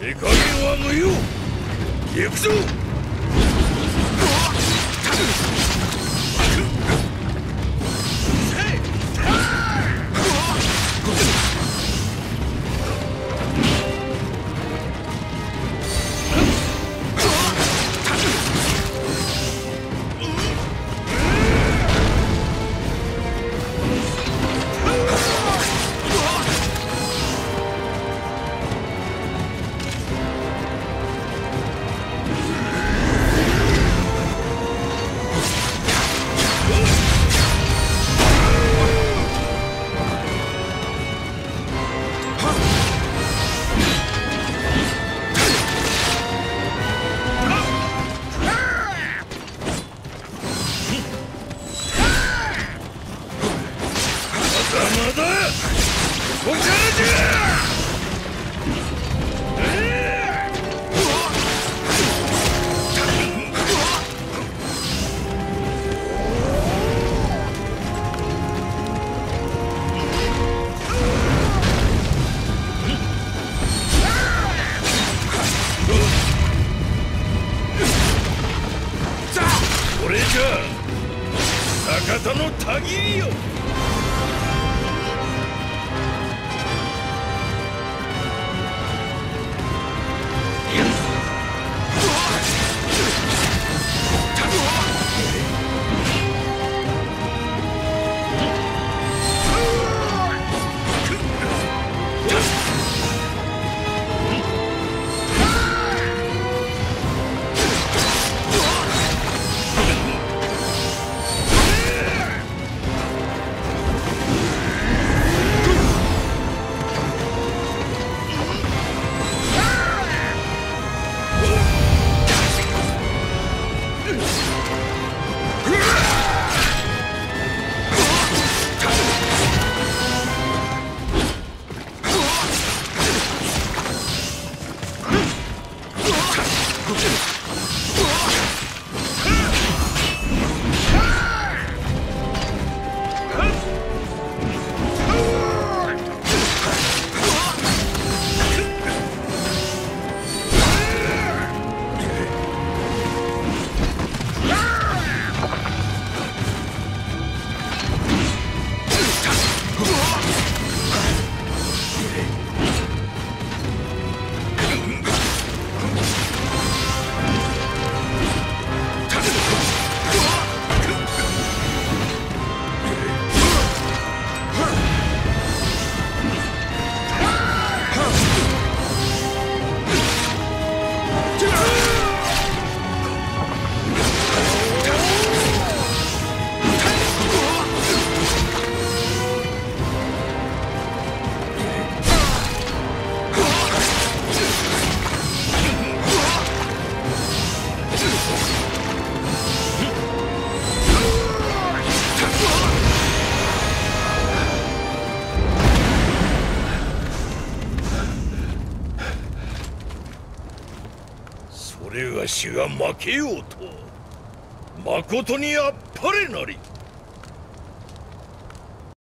手加減は無用。行くぞ。我が主が負けようと、まことにあっぱれなり。